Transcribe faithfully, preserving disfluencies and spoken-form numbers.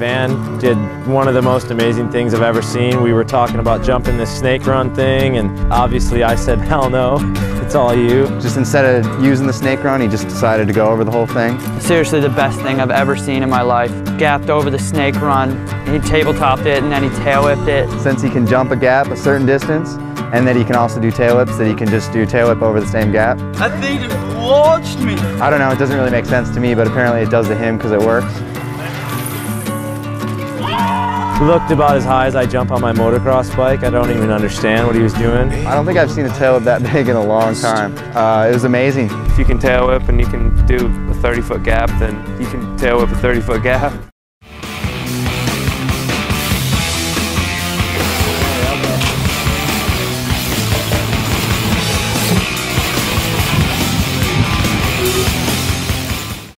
Van did one of the most amazing things I've ever seen. We were talking about jumping this snake run thing, and obviously I said, hell no, it's all you. Just instead of using the snake run, he just decided to go over the whole thing. Seriously, the best thing I've ever seen in my life. Gapped over the snake run, he tabletopped it, and then he tail whipped it. Since he can jump a gap a certain distance, and that he can also do tail whips, that he can just do tail whip over the same gap. That thing just launched me. I don't know, it doesn't really make sense to me, but apparently it does to him because it works. Looked about as high as I jump on my motocross bike. I don't even understand what he was doing. I don't think I've seen a tail whip that big in a long time. Uh, it was amazing. If you can tail whip and you can do a thirty foot gap, then you can tail whip a thirty foot gap.